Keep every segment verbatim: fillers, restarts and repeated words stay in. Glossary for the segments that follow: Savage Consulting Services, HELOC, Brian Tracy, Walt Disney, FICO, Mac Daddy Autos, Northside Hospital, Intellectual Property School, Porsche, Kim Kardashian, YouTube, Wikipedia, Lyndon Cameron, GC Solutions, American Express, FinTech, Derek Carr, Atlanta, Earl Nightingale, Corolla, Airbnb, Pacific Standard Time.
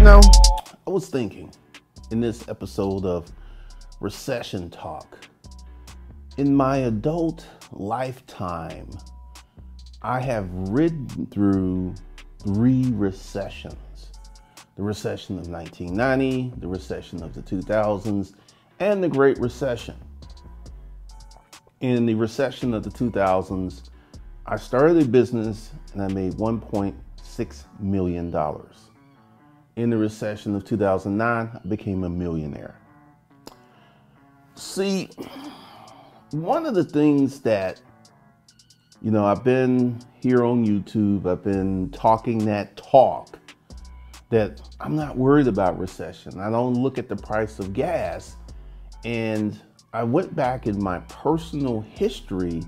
You know, I was thinking in this episode of Recession Talk, in my adult lifetime, I have ridden through three recessions. The recession of nineteen ninety, the recession of the two thousands, and the Great Recession. In the recession of the two thousands, I started a business and I made one point six million dollars. In the recession of two thousand nine, I became a millionaire. See, one of the things that, you know, I've been here on YouTube, I've been talking that talk that I'm not worried about recession. I don't look at the price of gas. And I went back in my personal history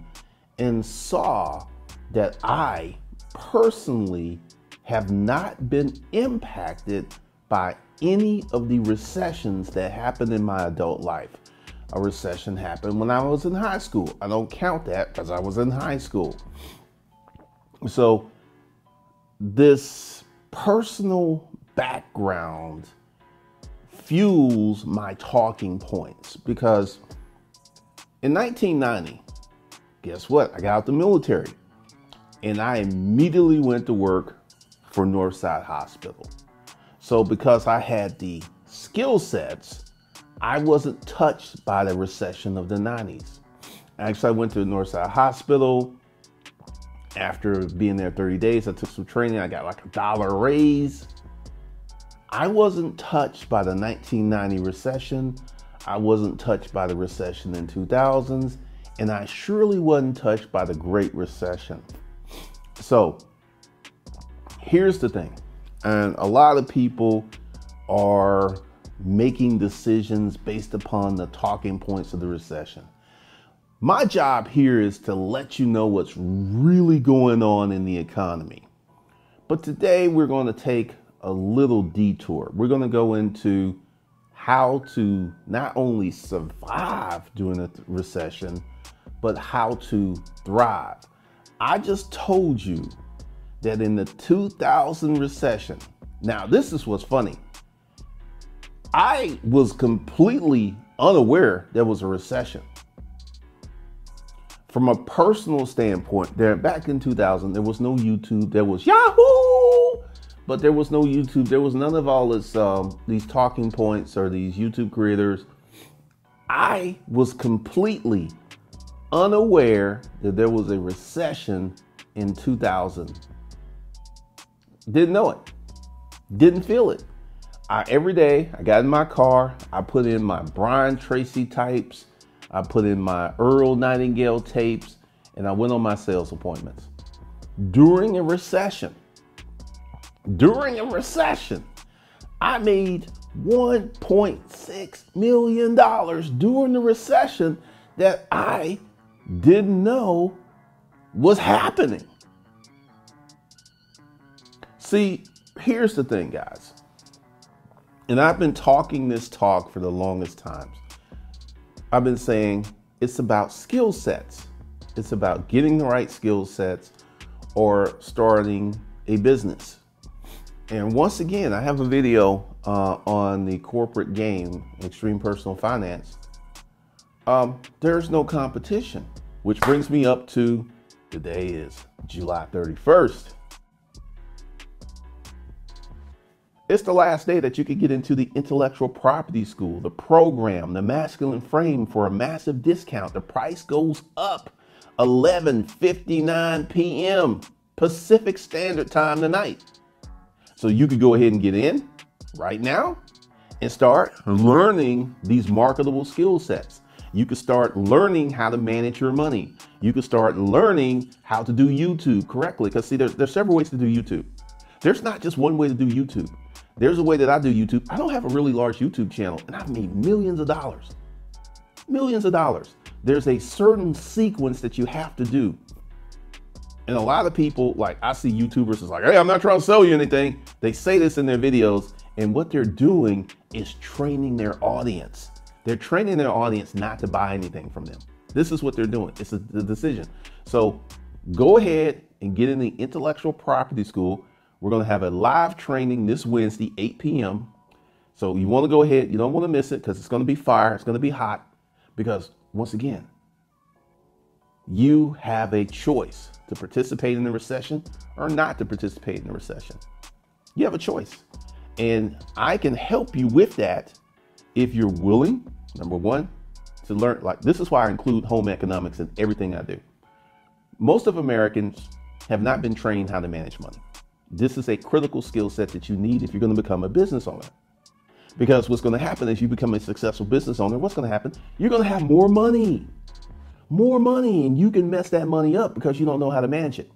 and saw that I personally have not been impacted by any of the recessions that happened in my adult life. A recession happened when I was in high school. I don't count that because I was in high school. So this personal background fuels my talking points, because in nineteen ninety, guess what? I got out of the military and I immediately went to work for Northside Hospital. So because I had the skill sets, I wasn't touched by the recession of the nineties. Actually, I went to Northside Hospital. After being there thirty days, I took some training. I got like a dollar raise. I wasn't touched by the nineteen ninety recession. I wasn't touched by the recession in two thousands. And I surely wasn't touched by the Great Recession. So here's the thing, and a lot of people are making decisions based upon the talking points of the recession. My job here is to let you know what's really going on in the economy. But today we're going to take a little detour. We're going to go into how to not only survive during a recession, but how to thrive. I just told you that in the two thousand recession, now this is what's funny. I was completely unaware there was a recession. From a personal standpoint, there back in two thousand, there was no YouTube, there was Yahoo, but there was no YouTube. There was none of all this, um, these talking points or these YouTube creators. I was completely unaware that there was a recession in two thousand. Didn't know it, didn't feel it. I, every day I got in my car, I put in my Brian Tracy tapes, I put in my Earl Nightingale tapes, and I went on my sales appointments. During a recession, during a recession, I made one point six million dollars during the recession that I didn't know was happening. See, here's the thing, guys, and I've been talking this talk for the longest time. I've been saying it's about skill sets. It's about getting the right skill sets or starting a business. And once again, I have a video uh, on the corporate game, Extreme Personal Finance. Um, there's no competition, which brings me up to today is July thirty-first. It's the last day that you could get into the Intellectual Property School, the program, the masculine frame for a massive discount. The price goes up eleven fifty-nine p m Pacific Standard Time tonight. So you could go ahead and get in right now and start learning these marketable skill sets. You could start learning how to manage your money. You could start learning how to do YouTube correctly. Because see, there's, there's several ways to do YouTube. There's not just one way to do YouTube. There's a way that I do YouTube. I don't have a really large YouTube channel, and I've made millions of dollars, millions of dollars. There's a certain sequence that you have to do. And a lot of people, like I see YouTubers is like, hey, I'm not trying to sell you anything. They say this in their videos, and what they're doing is training their audience. They're training their audience not to buy anything from them. This is what they're doing. It's a, a decision. So go ahead and get in the Intellectual Property School. We're going to have a live training this Wednesday, eight p m So you want to go ahead. You don't want to miss it because it's going to be fire. It's going to be hot because, once again, you have a choice to participate in the recession or not to participate in the recession. You have a choice. And I can help you with that if you're willing, number one, to learn. Like, this is why I include home economics in everything I do. Most of Americans have not been trained how to manage money. This is a critical skill set that you need if you're going to become a business owner. Because what's going to happen is you become a successful business owner. What's going to happen? You're going to have more money, more money, and you can mess that money up because you don't know how to manage it.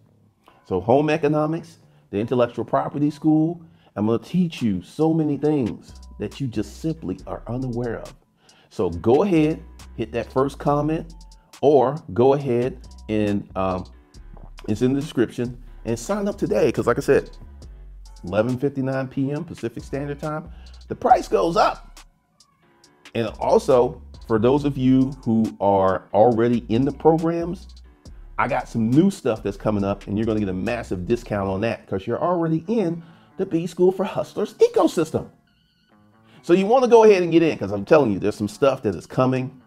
So home economics, the Intellectual Property School, I'm going to teach you so many things that you just simply are unaware of. So go ahead, hit that first comment, or go ahead and um, it's in the description and sign up today. Because like I said, eleven fifty-nine p m Pacific Standard Time, the price goes up. And also for those of you who are already in the programs, I got some new stuff that's coming up and you're going to get a massive discount on that because you're already in the B-School for Hustlers ecosystem. So you want to go ahead and get in because I'm telling you, there's some stuff that is coming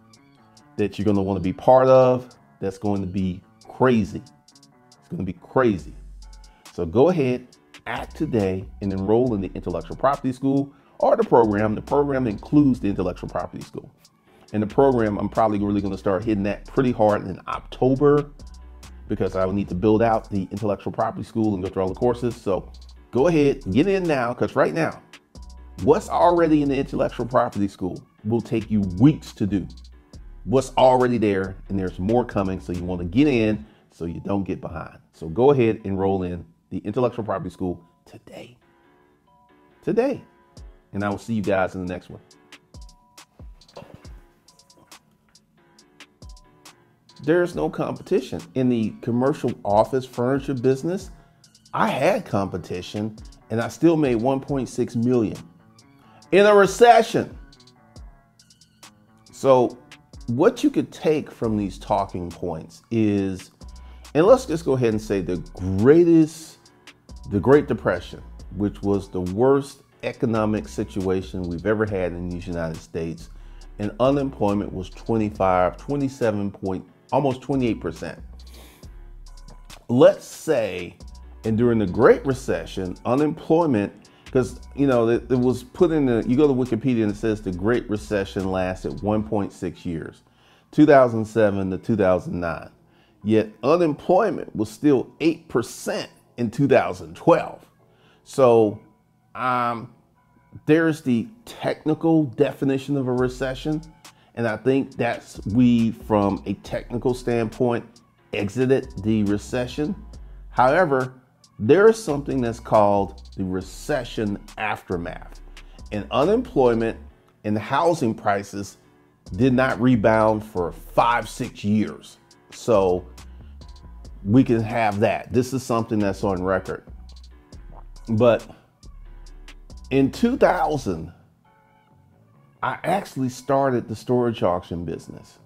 that you're going to want to be part of. That's going to be crazy. It's going to be crazy. So go ahead, act today, and enroll in the Intellectual Property School or the program. The program includes the Intellectual Property School. And the program, I'm probably really going to start hitting that pretty hard in October because I will need to build out the Intellectual Property School and go through all the courses. So go ahead, get in now, because right now, what's already in the Intellectual Property School will take you weeks to do. What's already there, and there's more coming, so you want to get in so you don't get behind. So go ahead, enroll in the Intellectual Property School today. Today. And I will see you guys in the next one. There's no competition. In the commercial office furniture business, I had competition and I still made one point six million in a recession. So what you could take from these talking points is, and let's just go ahead and say the greatest, the Great Depression, which was the worst economic situation we've ever had in these United States. And unemployment was twenty-five, twenty-seven point, almost twenty-eight percent. Let's say, and during the Great Recession, unemployment, because, you know, it, it was put in the, you go to Wikipedia and it says the Great Recession lasted one point six years, two thousand seven to two thousand nine. Yet unemployment was still eight percent in two thousand twelve. So um, there's the technical definition of a recession. And I think that's we, from a technical standpoint, exited the recession. However, there is something that's called the recession aftermath, and unemployment and housing prices did not rebound for five, six years. So we can have that. This is something that's on record. But in two thousand, I actually started the storage auction business.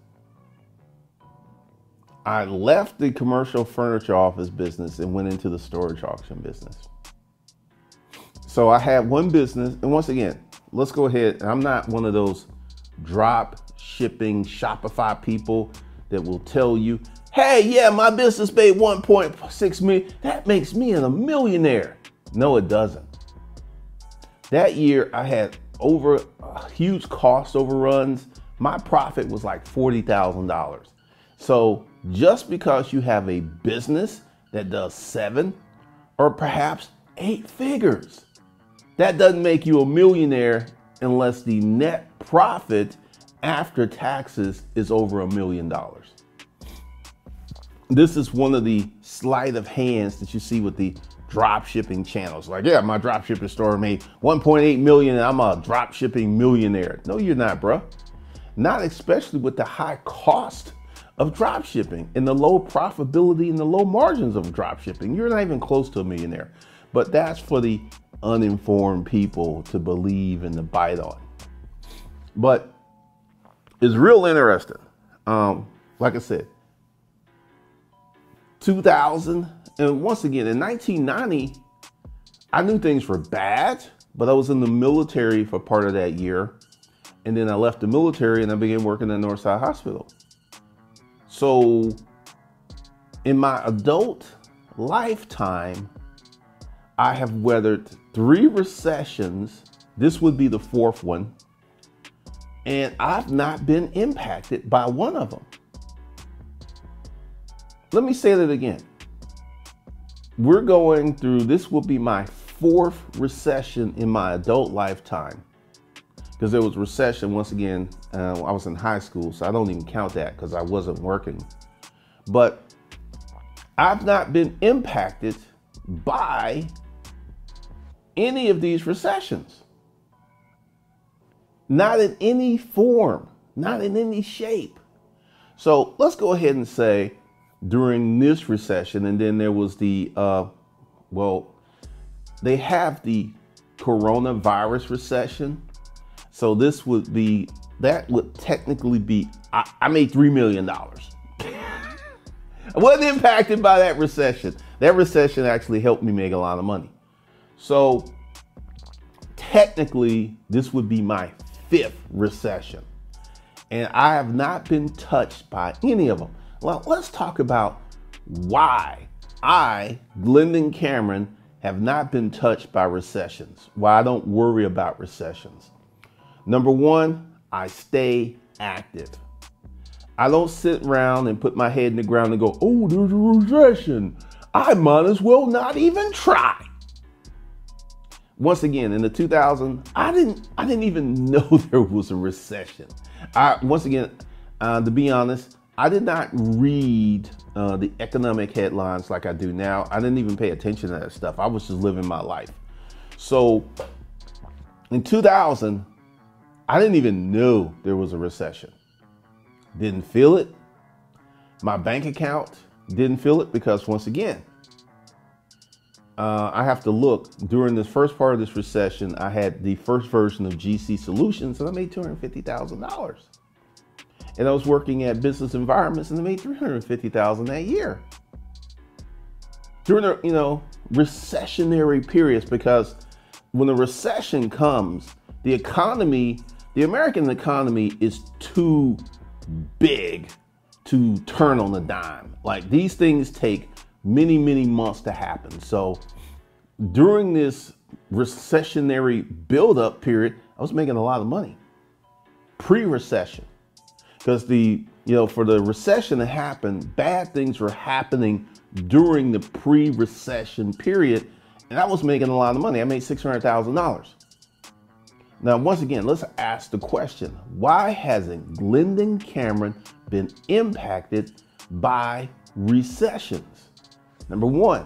I left the commercial furniture office business and went into the storage auction business. So I had one business, and once again, let's go ahead. I'm not one of those drop shipping Shopify people that will tell you, hey, yeah, my business paid one point six million. That makes me a millionaire. No, it doesn't. That year I had over uh, huge cost overruns. My profit was like forty thousand dollars. So just because you have a business that does seven or perhaps eight figures, that doesn't make you a millionaire unless the net profit after taxes is over a million dollars. This is one of the sleight of hands that you see with the drop shipping channels. Like, yeah, my drop shipping store made one point eight million and I'm a drop shipping millionaire. No, you're not, bro. Not especially with the high cost of drop shipping and the low profitability and the low margins of drop shipping. You're not even close to a millionaire, but that's for the uninformed people to believe and to bite on. But it's real interesting. Um, like I said, two thousand, and once again in nineteen ninety, I knew things were bad, but I was in the military for part of that year. And then I left the military and I began working at Northside Hospital. So in my adult lifetime, I have weathered three recessions. This would be the fourth one. And I've not been impacted by one of them. Let me say that again. We're going through, this will be my fourth recession in my adult lifetime. Because there was recession, once again, uh, I was in high school, so I don't even count that because I wasn't working. But I've not been impacted by any of these recessions. Not in any form, not in any shape. So let's go ahead and say during this recession, and then there was the, uh, well, they have the coronavirus recession. So this would be, that would technically be, I, I made three million dollars. I wasn't impacted by that recession. That recession actually helped me make a lot of money. So technically, this would be my fifth recession, and I have not been touched by any of them. Well, let's talk about why I, Lyndon Cameron, have not been touched by recessions, why I don't worry about recessions. Number one, I stay active. I don't sit around and put my head in the ground and go, oh, there's a recession. I might as well not even try. Once again, in the two thousands, I didn't, I didn't even know there was a recession. I, once again, uh, to be honest, I did not read uh, the economic headlines like I do now. I didn't even pay attention to that stuff. I was just living my life. So in two thousand, I didn't even know there was a recession. Didn't feel it. My bank account didn't feel it because, once again, Uh, I have to look. During this first part of this recession, I had the first version of G C Solutions, and I made two hundred fifty thousand dollars. And I was working at business environments, and I made three hundred fifty thousand dollars that year. During the, you know, recessionary periods, because when the recession comes, the economy, the American economy is too big to turn on a dime. Like, these things take many, many months to happen. So during this recessionary buildup period, I was making a lot of money pre-recession, because the, you know, for the recession to happen, bad things were happening during the pre-recession period. And I was making a lot of money. I made six hundred thousand dollars. Now, once again, let's ask the question, why hasn't Lyndon Cameron been impacted by recessions? Number one,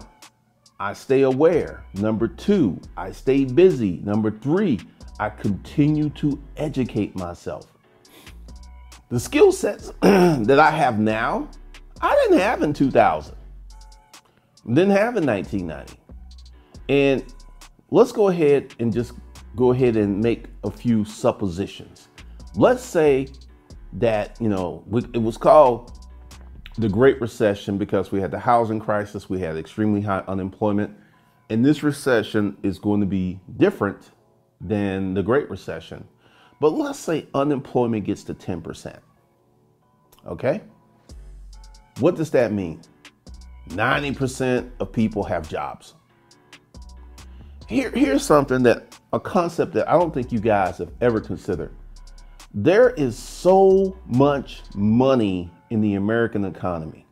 I stay aware. Number two, I stay busy. Number three, I continue to educate myself. The skill sets that I have now, I didn't have in two thousand. Didn't have in nineteen ninety. And let's go ahead and just go ahead and make a few suppositions. Let's say that, you know, it was called the Great Recession because we had the housing crisis, we had extremely high unemployment, and this recession is going to be different than the Great Recession. But let's say unemployment gets to ten percent, okay? What does that mean? ninety percent of people have jobs. Here, here's something that, a concept that I don't think you guys have ever considered. There is so much money in the American economy.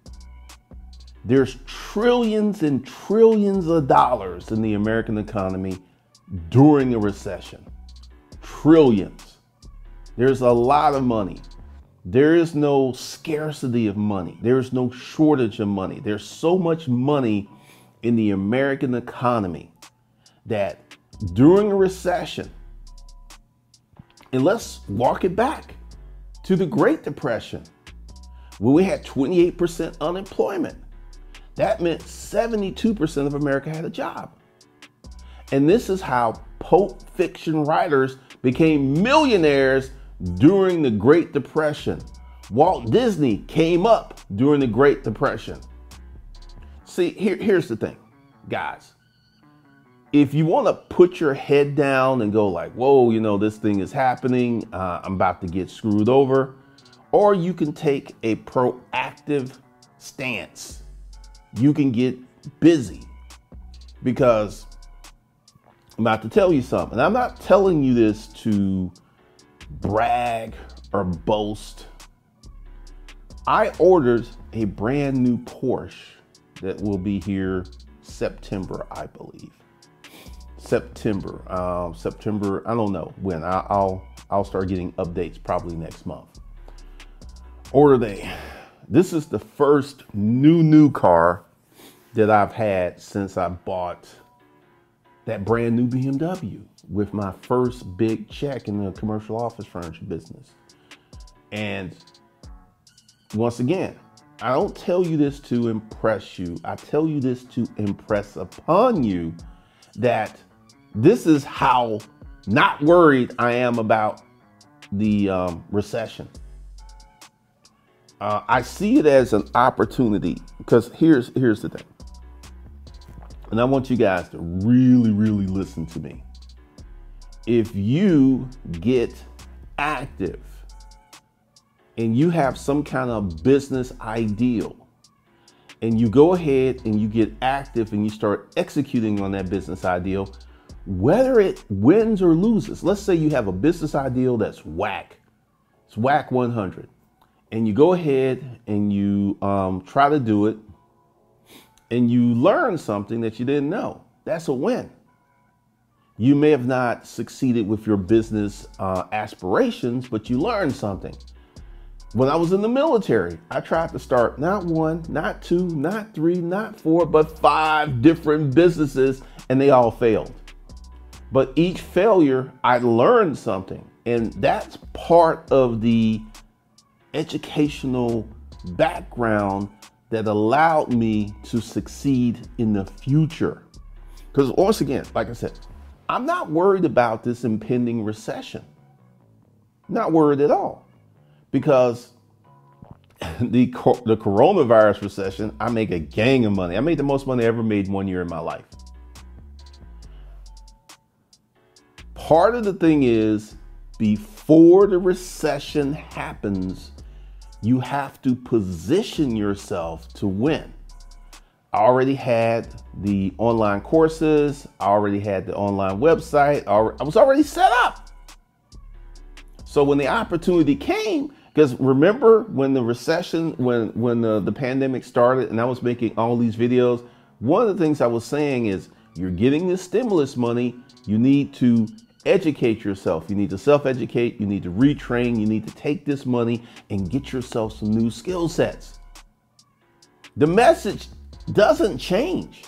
There's trillions and trillions of dollars in the American economy during a recession. Trillions. There's a lot of money. There is no scarcity of money. There is no shortage of money. There's so much money in the American economy that during a recession, and let's walk it back to the Great Depression, when we had twenty-eight percent unemployment. That meant seventy-two percent of America had a job. And this is how pulp fiction writers became millionaires during the Great Depression. Walt Disney came up during the Great Depression. See, here, here's the thing, guys. if you want to put your head down and go like, whoa, you know, this thing is happening, uh, I'm about to get screwed over, or you can take a proactive stance. You can get busy, because I'm about to tell you something. I'm not telling you this to brag or boast. I ordered a brand new Porsche that will be here September, I believe. September, um, September, I don't know when. I, I'll I'll start getting updates probably next month. Ordered a, this is the first new, new car that I've had since I bought that brand new B M W with my first big check in the commercial office furniture business. And once again, I don't tell you this to impress you. I tell you this to impress upon you that this is how not worried I am about the um, recession. Uh, I see it as an opportunity, because here's, here's the thing. And I want you guys to really, really listen to me. If you get active and you have some kind of business ideal, and you go ahead and you get active and you start executing on that business ideal, whether it wins or loses, let's say you have a business ideal that's whack, it's whack one hundred, and you go ahead and you um, try to do it, and you learn something that you didn't know, that's a win. You may have not succeeded with your business uh, aspirations, but you learned something. When I was in the military, I tried to start not one, not two, not three, not four, but five different businesses, and they all failed. But each failure, I learned something. And that's part of the educational background that allowed me to succeed in the future. Because once again, like I said, I'm not worried about this impending recession. Not worried at all, because the, the coronavirus recession, I make a gang of money. I made the most money I ever made one year in my life. Part of the thing is, before the recession happens, you have to position yourself to win. I already had the online courses. I already had the online website. I was already set up. So when the opportunity came, because remember when the recession, when, when the, the pandemic started and I was making all these videos, one of the things I was saying is, you're getting this stimulus money, you need to educate yourself. You need to self-educate. You need to retrain. You need to take this money and get yourself some new skill sets. The message doesn't change.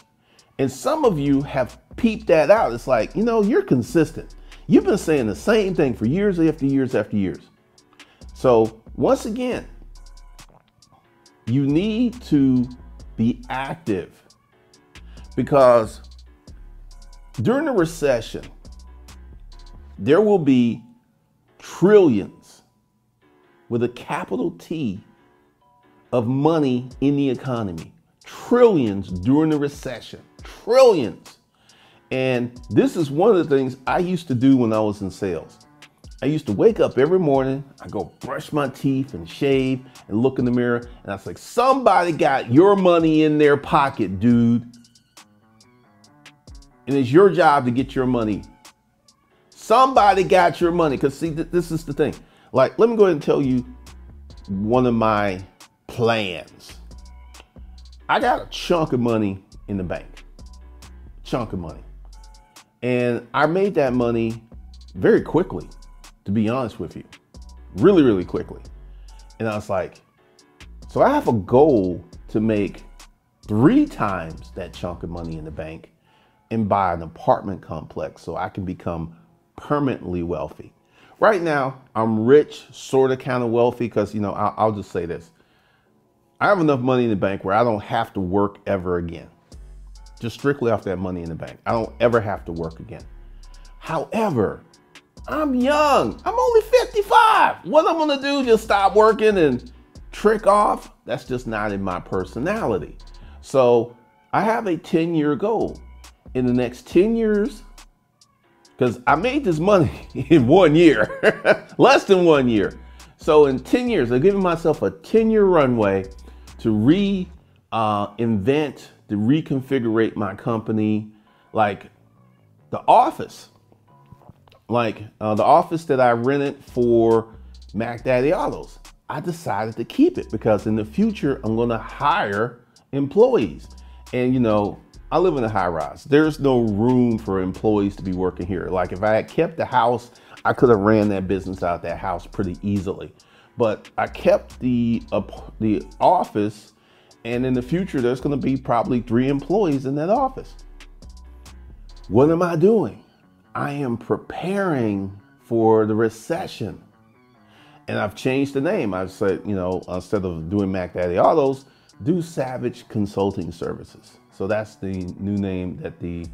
And some of you have peeped that out. It's like, you know, you're consistent. You've been saying the same thing for years after years after years. So once again, you need to be active, because during the recession, there will be trillions with a capital T of money in the economy. Trillions during the recession, trillions. And this is one of the things I used to do when I was in sales. I used to wake up every morning, I go brush my teeth and shave and look in the mirror. And I was like, somebody got your money in their pocket, dude. And it's your job to get your money. Somebody got your money. Because see, th this is the thing. Like, let me go ahead and tell you one of my plans. I got a chunk of money in the bank, chunk of money. And I made that money very quickly, to be honest with you, really, really quickly. And I was like, so I have a goal to make three times that chunk of money in the bank and buy an apartment complex so I can become permanently wealthy. Right now, I'm rich, sort of kind of wealthy, because, you know, I'll, I'll just say this. I have enough money in the bank where I don't have to work ever again. Just strictly off that money in the bank. I don't ever have to work again. However, I'm young. I'm only fifty-five. What I'm going to do, just stop working and trick off? That's just not in my personality. So I have a ten-year goal. in the next ten years, because I made this money in one year, less than one year. So in ten years, I'm giving myself a ten year runway to re uh, invent, to reconfigure my company, like the office, like uh, the office that I rented for Mac Daddy Autos. I decided to keep it because in the future, I'm going to hire employees. And you know, I live in a high rise. There's no room for employees to be working here. Like if I had kept the house, I could have ran that business out of that house pretty easily. But I kept the, uh, the office, and in the future, there's gonna be probably three employees in that office. What am I doing? I am preparing for the recession. And I've changed the name. I've said, you know, instead of doing Mac Daddy Autos, do Savage Consulting Services. So that's the new name that the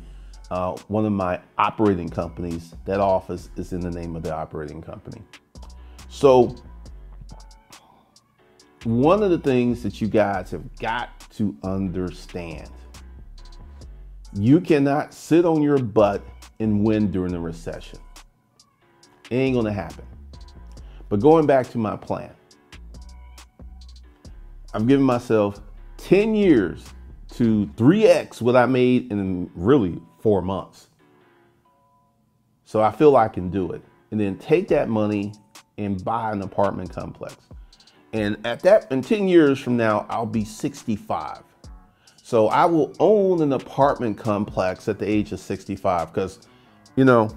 uh, one of my operating companies, that office is in the name of the operating company. So one of the things that you guys have got to understand, you cannot sit on your butt and win during the recession. It ain't gonna happen. But going back to my plan, I'm giving myself ten years to three X what I made in really four months. So I feel I can do it. And then take that money and buy an apartment complex. And at that, in ten years from now, I'll be sixty-five. So I will own an apartment complex at the age of sixty-five, because, you know,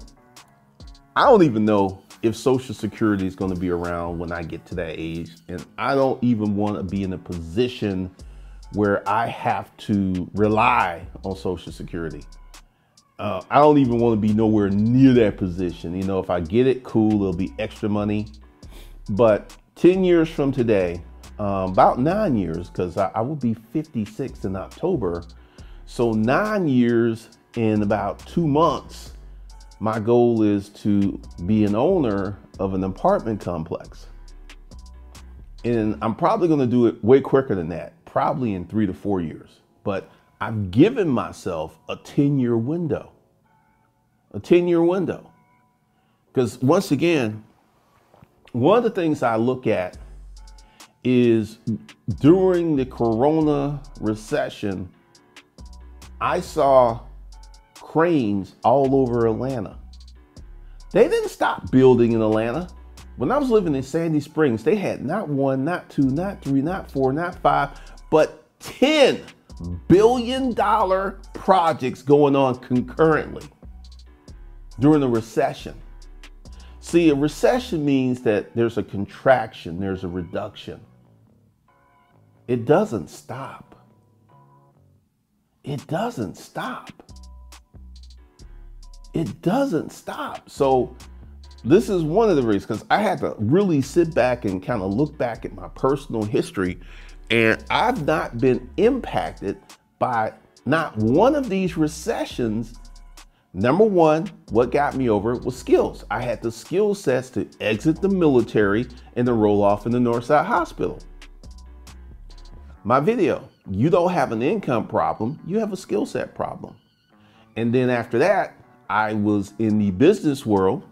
I don't even know if Social Security is going to be around when I get to that age. And I don't even want to be in a position where I have to rely on Social Security. Uh, I don't even want to be nowhere near that position. You know, if I get it, cool, it'll be extra money. But ten years from today, um, about nine years, because I, I will be fifty-six in October. So nine years in about two months, my goal is to be an owner of an apartment complex. And I'm probably going to do it way quicker than that, probably in three to four years. But I've given myself a ten year window, a ten year window. Because once again, one of the things I look at is during the Corona recession, I saw cranes all over Atlanta. They didn't stop building in Atlanta. When I was living in Sandy Springs, they had not one, not two, not three, not four, not five, but ten billion dollar projects going on concurrently during the recession. See, a recession means that there's a contraction, there's a reduction. It doesn't stop. It doesn't stop. It doesn't stop. So this is one of the reasons, because I had to really sit back and kind of look back at my personal history, and I've not been impacted by not one of these recessions. Number one, what got me over it was skills. I had the skill sets to exit the military and to roll off in the Northside Hospital. My video, you don't have an income problem, you have a skill set problem. And then after that, I was in the business world.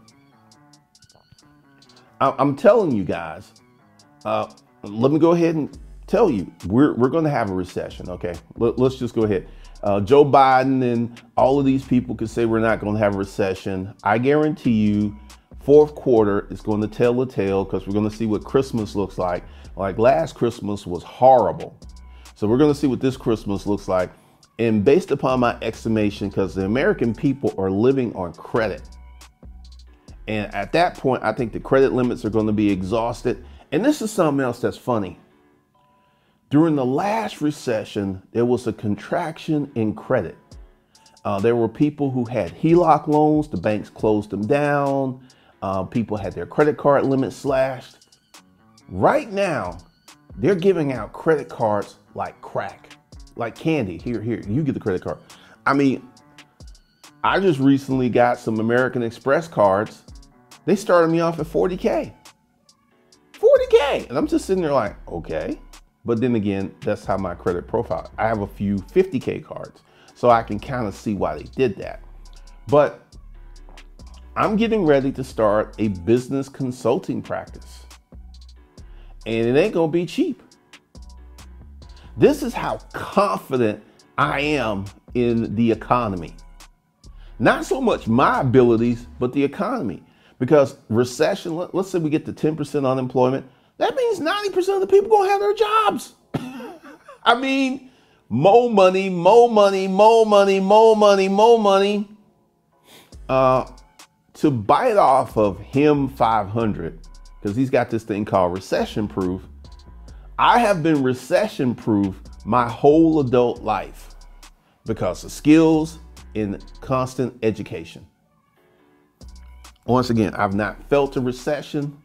I'm telling you guys, uh, let me go ahead and tell you, we're, we're going to have a recession, okay? Let, let's just go ahead. Uh, Joe Biden and all of these people could say we're not going to have a recession. I guarantee you, fourth quarter is going to tell the tale, because we're going to see what Christmas looks like. Like last Christmas was horrible. So we're going to see what this Christmas looks like. And based upon my estimation, because the American people are living on credit. And at that point, I think the credit limits are going to be exhausted. And this is something else that's funny. During the last recession, there was a contraction in credit. Uh, there were people who had H E L O C loans. The banks closed them down. Uh, people had their credit card limits slashed. Right now, they're giving out credit cards like crack, like candy. Here, here, you get the credit card. I mean, I just recently got some American Express cards. They started me off at forty K. forty K! And I'm just sitting there like, okay. But then again, that's how my credit profile. I have a few fifty K cards. So I can kind of see why they did that. But I'm getting ready to start a business consulting practice, and it ain't gonna be cheap. This is how confident I am in the economy. Not so much my abilities, but the economy. Because recession, let's say we get to ten percent unemployment, that means ninety percent of the people gonna have their jobs. I mean, more money, more money, more money, more money, more money. Uh, to bite off of him five hundred, because he's got this thing called recession proof. I have been recession proof my whole adult life because of skills in constant education. Once again, I've not felt a recession.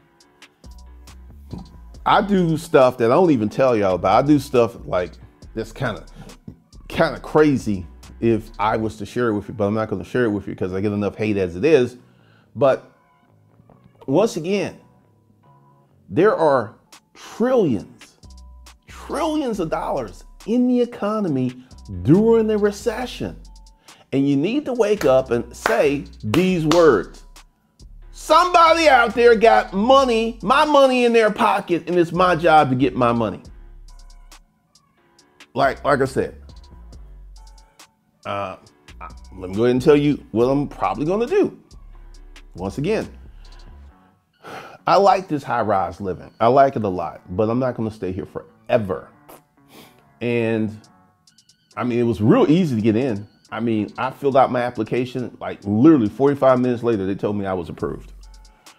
I do stuff that I don't even tell y'all about. I do stuff like that's kind of kind of crazy if I was to share it with you, but I'm not going to share it with you because I get enough hate as it is. But once again, there are trillions, trillions of dollars in the economy during the recession. And you need to wake up and say these words. Somebody out there got money, my money in their pocket, and it's my job to get my money. Like, like I said, uh, let me go ahead and tell you what I'm probably going to do. Once again, I like this high-rise living. I like it a lot, but I'm not going to stay here forever. And I mean, it was real easy to get in. I mean, I filled out my application, like literally forty-five minutes later, they told me I was approved.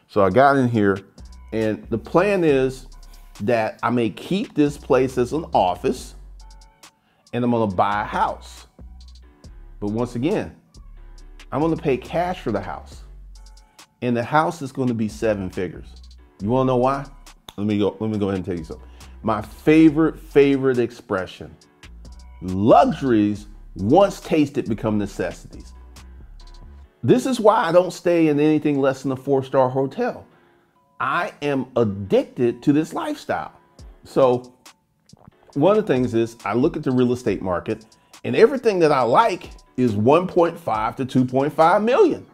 So I got in here, and the plan is that I may keep this place as an office, and I'm gonna buy a house. But once again, I'm gonna pay cash for the house, and the house is gonna be seven figures. You wanna know why? Let me go, let me go ahead and tell you something. My favorite, favorite expression, luxuries once tasted become necessities. This is why I don't stay in anything less than a four-star hotel. I am addicted to this lifestyle. So one of the things is I look at the real estate market, and everything that I like is one point five to two point five million.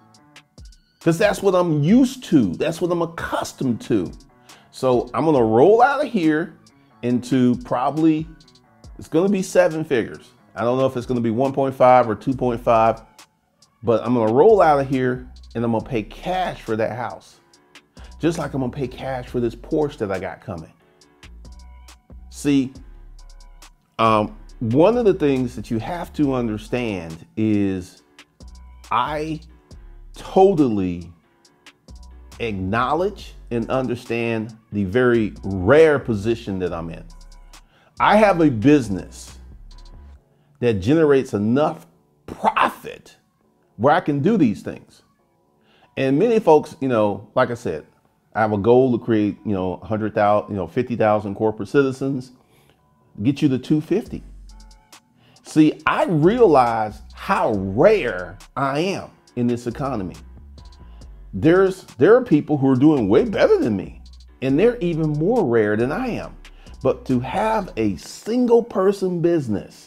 Because that's what I'm used to. That's what I'm accustomed to. So I'm gonna roll out of here into probably, it's gonna be seven figures. I don't know if it's going to be one point five or two point five, but I'm going to roll out of here and I'm going to pay cash for that house. Just like I'm going to pay cash for this Porsche that I got coming. See, um, one of the things that you have to understand is I totally acknowledge and understand the very rare position that I'm in. I have a business that generates enough profit where I can do these things. And many folks, you know, like I said, I have a goal to create, you know, one hundred thousand, you know, fifty thousand corporate citizens, get you to two fifty. See, I realize how rare I am in this economy. There's, there are people who are doing way better than me, and they're even more rare than I am. But to have a single person business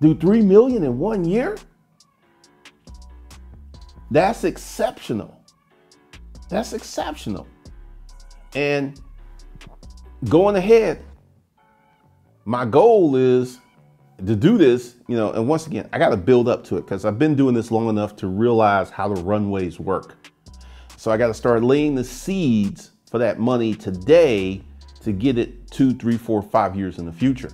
do three million in one year? That's exceptional. That's exceptional. And going ahead, my goal is to do this, you know, and once again, I got to build up to it because I've been doing this long enough to realize how the runways work. So I got to start laying the seeds for that money today to get it two, three, four, five years in the future.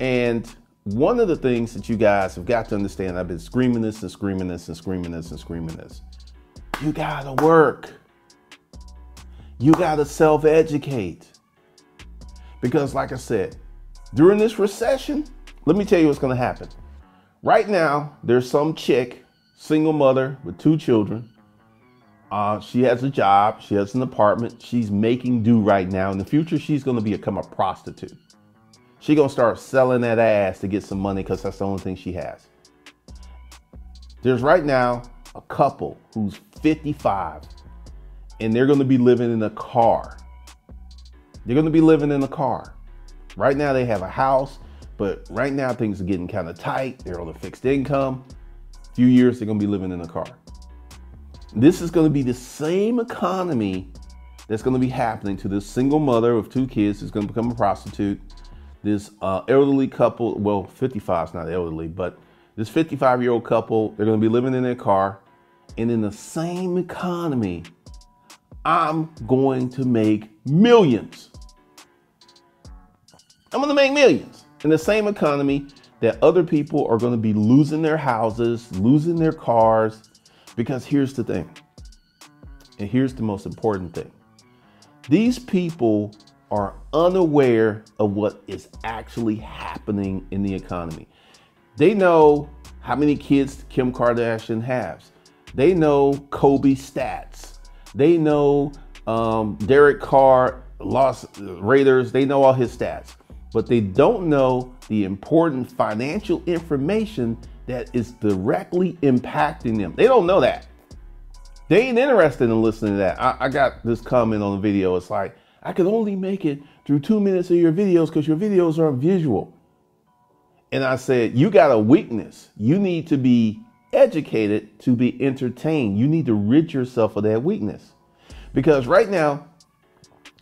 And one of the things that you guys have got to understand, I've been screaming this and screaming this and screaming this and screaming this. You gotta work. You gotta self-educate. Because like I said, during this recession, let me tell you what's gonna happen. Right now, there's some chick, single mother with two children. Uh, she has a job, she has an apartment, she's making do right now. In the future, she's gonna become a prostitute. She gonna start selling that ass to get some money because that's the only thing she has. There's right now a couple who's fifty-five and they're gonna be living in a car. They're gonna be living in a car. Right now they have a house, But right now things are getting kind of tight. They're on a fixed income. A few years, they're gonna be living in a car. This is gonna be the same economy that's gonna be happening to this single mother with two kids who's gonna become a prostitute. This uh, elderly couple, well, fifty-five is not elderly, but this fifty-five-year-old couple, they're gonna be living in their car. And in the same economy, I'm going to make millions. I'm gonna make millions in the same economy that other people are gonna be losing their houses, losing their cars, because here's the thing, and here's the most important thing. These people are unaware of what is actually happening in the economy. They know how many kids Kim Kardashian has. They know Kobe stats. They know um, Derek Carr, Los Raiders. They know all his stats, but they don't know the important financial information that is directly impacting them. They don't know that. They ain't interested in listening to that. I, I got this comment on the video. It's like, I could only make it through two minutes of your videos because your videos are visual. And I said, you got a weakness. You need to be educated to be entertained. You need to rid yourself of that weakness, because right now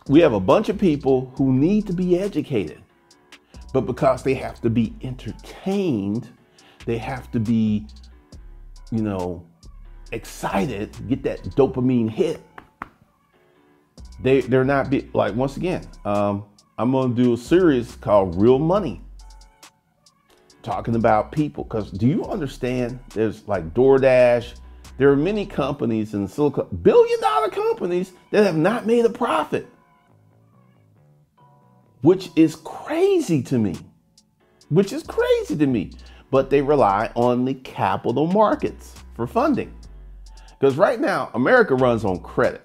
we have a bunch of people who need to be educated, but because they have to be entertained, they have to be, you know, excited, get that dopamine hit. They, they're not be, like, once again, um, I'm going to do a series called Real Money, talking about people. Because do you understand, there's like DoorDash, there are many companies in Silicon, billion dollar companies that have not made a profit, which is crazy to me, which is crazy to me, but they rely on the capital markets for funding. Because right now, America runs on credit.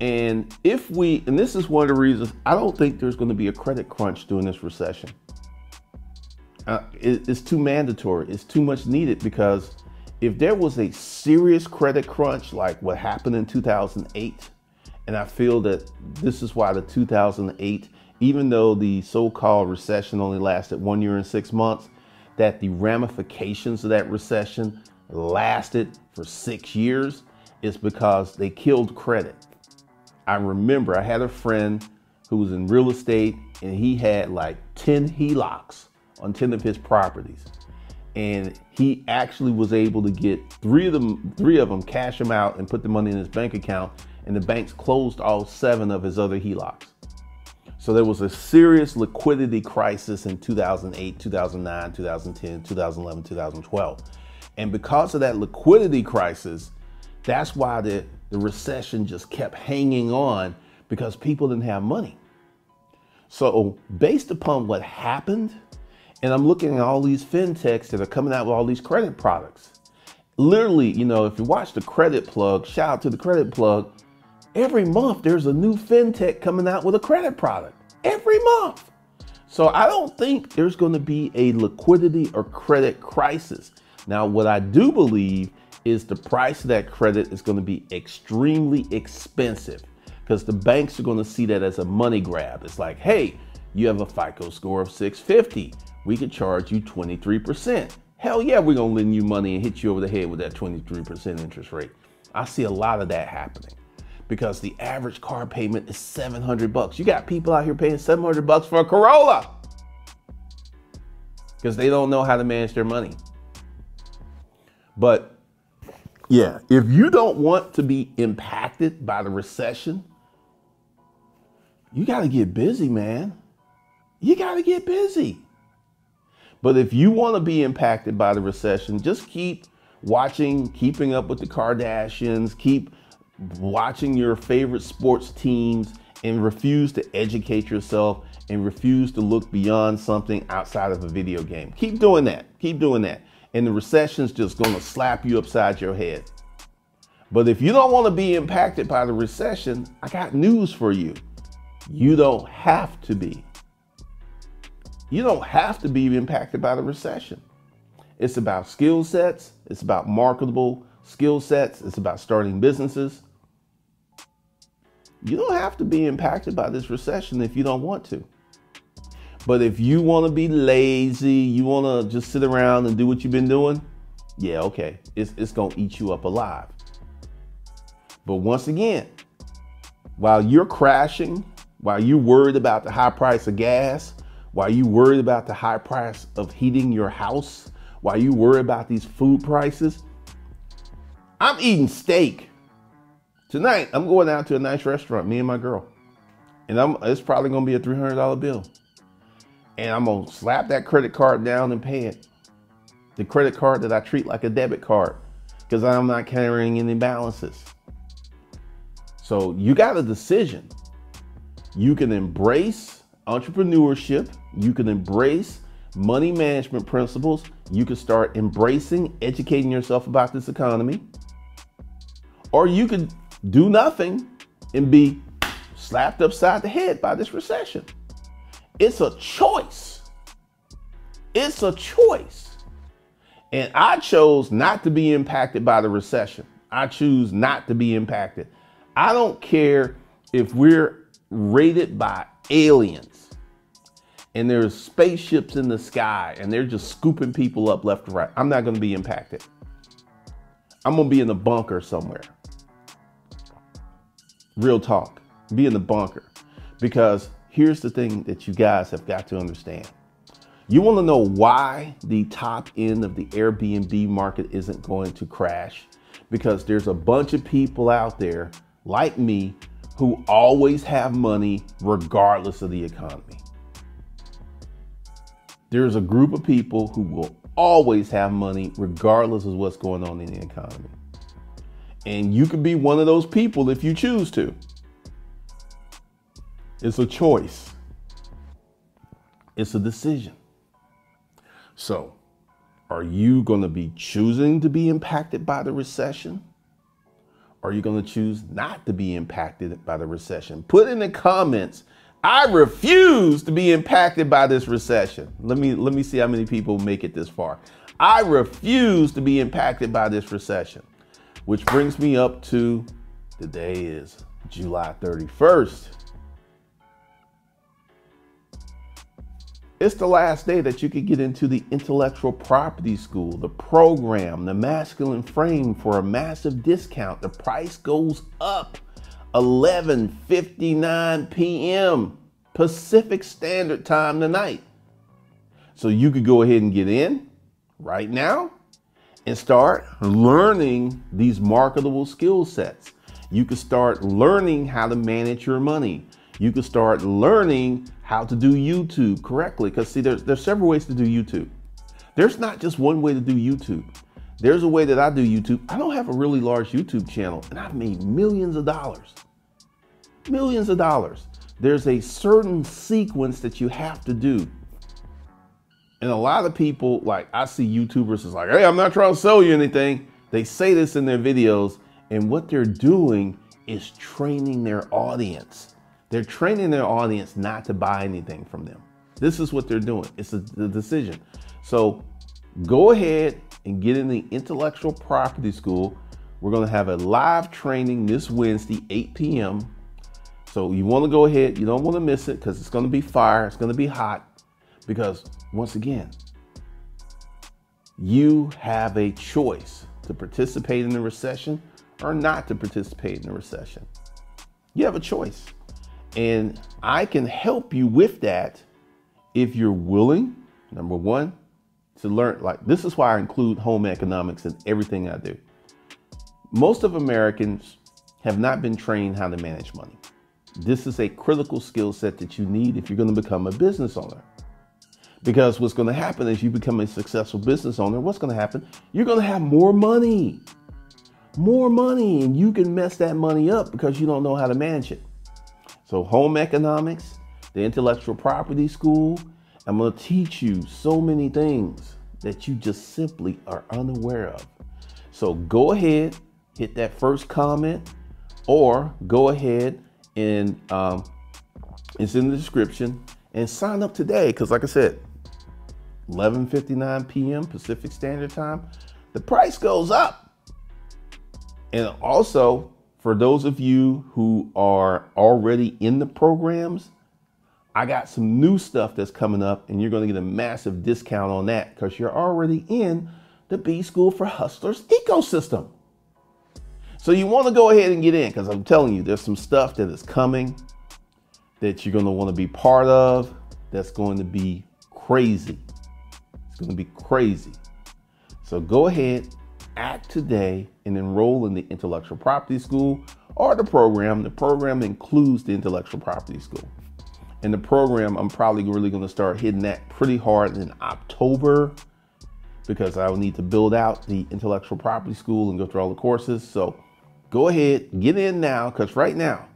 And if we, and this is one of the reasons, I don't think there's going to be a credit crunch during this recession. Uh, it, it's too mandatory. It's too much needed, because if there was a serious credit crunch like what happened in two thousand eight, and I feel that this is why the two thousand eight, even though the so-called recession only lasted one year and six months, that the ramifications of that recession lasted for six years is because they killed credit. I remember I had a friend who was in real estate, and he had like ten HELOCs on ten of his properties, and he actually was able to get three of them three of them cash them out and put the money in his bank account, and the banks closed all seven of his other HELOCs. So there was a serious liquidity crisis in two thousand eight, two thousand nine, two thousand ten, two thousand eleven, two thousand twelve, and because of that liquidity crisis, that's why the the recession just kept hanging on, because people didn't have money. So based upon what happened, and I'm looking at all these FinTechs that are coming out with all these credit products. Literally, you know, if you watch the Credit Plug, shout out to the Credit Plug, every month there's a new FinTech coming out with a credit product. Every month. So I don't think there's going to be a liquidity or credit crisis. Now, what I do believe is the price of that credit is going to be extremely expensive, because the banks are going to see that as a money grab. It's like, hey, you have a FICO score of six fifty. We could charge you twenty-three percent. Hell yeah, we're gonna lend you money and hit you over the head with that twenty-three percent interest rate. I see a lot of that happening, because the average car payment is seven hundred bucks. You got people out here paying seven hundred bucks for a Corolla, because they don't know how to manage their money. But yeah, if you don't want to be impacted by the recession, you gotta get busy, man. You gotta get busy. But if you want to be impacted by the recession, just keep watching Keeping Up with the Kardashians, keep watching your favorite sports teams, and refuse to educate yourself and refuse to look beyond something outside of a video game. Keep doing that. Keep doing that. And the recession's just going to slap you upside your head. But if you don't want to be impacted by the recession, I got news for you. You don't have to be. You don't have to be impacted by the recession. It's about skill sets. It's about marketable skill sets. It's about starting businesses. You don't have to be impacted by this recession if you don't want to. But if you want to be lazy, you want to just sit around and do what you've been doing, yeah, okay, it's, it's going to eat you up alive. But once again, while you're crashing, while you're worried about the high price of gas, while you're worried about the high price of heating your house, while you worry about these food prices, I'm eating steak. Tonight, I'm going out to a nice restaurant, me and my girl. And I'm, it's probably going to be a three hundred dollar bill. And I'm going to slap that credit card down and pay it. The credit card that I treat like a debit card because I'm not carrying any balances. So you got a decision. You can embrace entrepreneurship. You can embrace money management principles. You can start embracing, educating yourself about this economy. Or you could do nothing and be slapped upside the head by this recession. It's a choice. It's a choice. And I chose not to be impacted by the recession. I choose not to be impacted. I don't care if we're raided by aliens and there's spaceships in the sky and they're just scooping people up left and right. I'm not going to be impacted. I'm going to be in a bunker somewhere. Real talk. Be in the bunker. Because here's the thing that you guys have got to understand. You want to know why the top end of the Airbnb market isn't going to crash? Because there's a bunch of people out there like me who always have money regardless of the economy. There's a group of people who will always have money regardless of what's going on in the economy. And you could be one of those people if you choose to. It's a choice. It's a decision. So, are you going to be choosing to be impacted by the recession? Or are you going to choose not to be impacted by the recession? Put in the comments, I refuse to be impacted by this recession. Let me let me see how many people make it this far. I refuse to be impacted by this recession. Which brings me up to, today is July thirty-first. It's the last day that you could get into the Intellectual Property School, the program, the masculine frame for a massive discount. The price goes up eleven fifty-nine p m Pacific Standard Time tonight. So you could go ahead and get in right now and start learning these marketable skill sets. You can start learning how to manage your money. You can start learning how to do YouTube correctly. Because see, there's, there's several ways to do YouTube. There's not just one way to do YouTube. There's a way that I do YouTube. I don't have a really large YouTube channel and I've made millions of dollars. Millions of dollars. There's a certain sequence that you have to do. And a lot of people, like I see YouTubers is like, hey, I'm not trying to sell you anything. They say this in their videos, and what they're doing is training their audience. They're training their audience not to buy anything from them. This is what they're doing. It's a, a decision. So go ahead and get in the Intellectual Property School. We're going to have a live training this Wednesday, eight p m So you want to go ahead. You don't want to miss it because it's going to be fire. It's going to be hot. Because once again, you have a choice to participate in the recession or not to participate in the recession. You have a choice. And I can help you with that if you're willing, number one, to learn. Like, this is why I include home economics in everything I do. Most of Americans have not been trained how to manage money. This is a critical skill set that you need if you're going to become a business owner. Because what's going to happen is you become a successful business owner. What's going to happen? You're going to have more money, more money, and you can mess that money up because you don't know how to manage it. So home economics, the Intellectual Property School, I'm going to teach you so many things that you just simply are unaware of. So go ahead, hit that first comment, or go ahead and um, it's in the description and sign up today. Because like I said, eleven fifty-nine p m Pacific Standard Time, the price goes up. And also, for those of you who are already in the programs, I got some new stuff that's coming up and you're going to get a massive discount on that because you're already in the B-School for Hustlers ecosystem. So you want to go ahead and get in because I'm telling you, there's some stuff that is coming that you're going to want to be part of. That's going to be crazy. It's going to be crazy. So go ahead, act today and enroll in the Intellectual Property School or the program. The program includes the Intellectual Property School. And the program, I'm probably really going to start hitting that pretty hard in October because I will need to build out the Intellectual Property School and go through all the courses. So go ahead, get in now, because right now,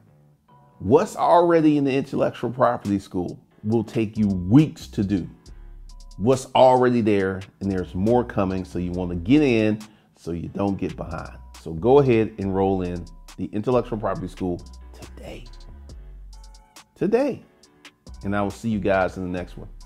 what's already in the Intellectual Property School will take you weeks to do. What's already there, and there's more coming, so you want to get in so you don't get behind. So go ahead, enroll in the Intellectual Property School today. Today. And I will see you guys in the next one.